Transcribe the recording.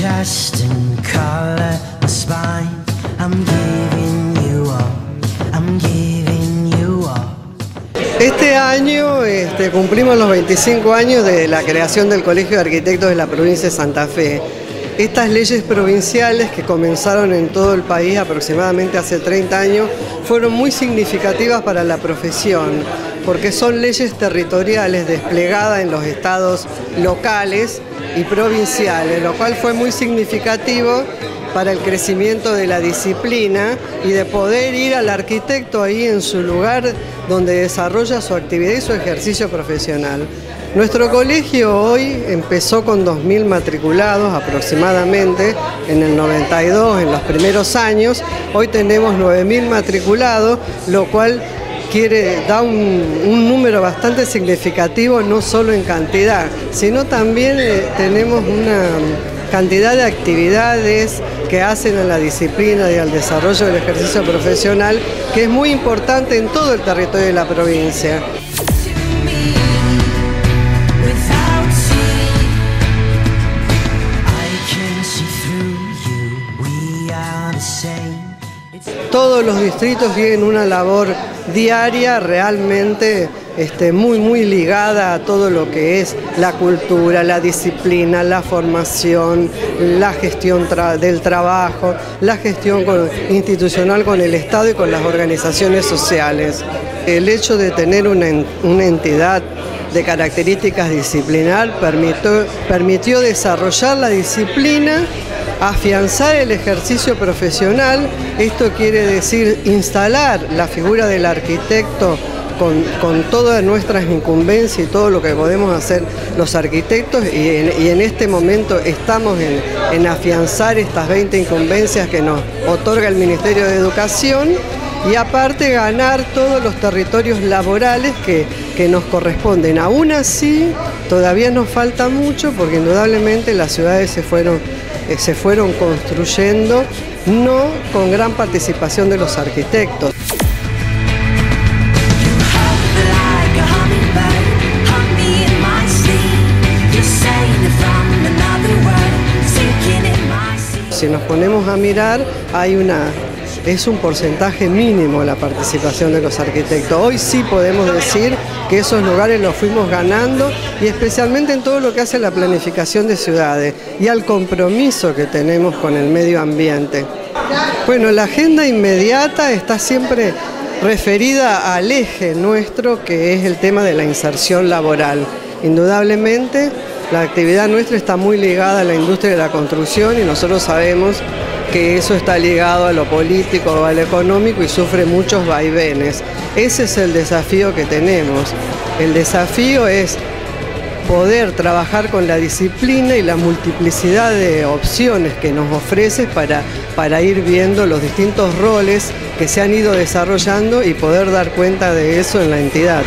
chest and collar my spine. I'm giving you all, I'm giving you all. Este año cumplimos los 25 años de la creación del Colegio de Arquitectos de la provincia de Santa Fe. Estas leyes provinciales que comenzaron en todo el país aproximadamente hace 30 años fueron muy significativas para la profesión, porque son leyes territoriales desplegadas en los estados locales y provinciales, lo cual fue muy significativo para el crecimiento de la disciplina y de poder ir al arquitecto ahí en su lugar donde desarrolla su actividad y su ejercicio profesional. Nuestro colegio hoy empezó con 2.000 matriculados aproximadamente en el 92, en los primeros años. Hoy tenemos 9.000 matriculados, lo cual da un número bastante significativo, no solo en cantidad, sino también tenemos una cantidad de actividades que hacen a la disciplina y al desarrollo del ejercicio profesional, que es muy importante en todo el territorio de la provincia. Todos los distritos tienen una labor diaria realmente muy ligada a todo lo que es la cultura, la disciplina, la formación, la gestión del trabajo, la gestión institucional con el Estado y con las organizaciones sociales. El hecho de tener una entidad de características disciplinar permitió desarrollar la disciplina, afianzar el ejercicio profesional. Esto quiere decir instalar la figura del arquitecto con todas nuestras incumbencias y todo lo que podemos hacer los arquitectos, y en este momento estamos en afianzar estas 20 incumbencias que nos otorga el Ministerio de Educación, y aparte ganar todos los territorios laborales que nos corresponden. Aún así, todavía nos falta mucho, porque indudablemente las ciudades se fueron construyendo, no con gran participación de los arquitectos. Si nos ponemos a mirar, es un porcentaje mínimo la participación de los arquitectos. Hoy sí podemos decir que esos lugares los fuimos ganando, y especialmente en todo lo que hace a la planificación de ciudades y al compromiso que tenemos con el medio ambiente. Bueno, la agenda inmediata está siempre referida al eje nuestro, que es el tema de la inserción laboral. Indudablemente, la actividad nuestra está muy ligada a la industria de la construcción, y nosotros sabemos que eso está ligado a lo político o a lo económico y sufre muchos vaivenes. Ese es el desafío que tenemos. El desafío es poder trabajar con la disciplina y la multiplicidad de opciones que nos ofrece para ir viendo los distintos roles que se han ido desarrollando y poder dar cuenta de eso en la entidad.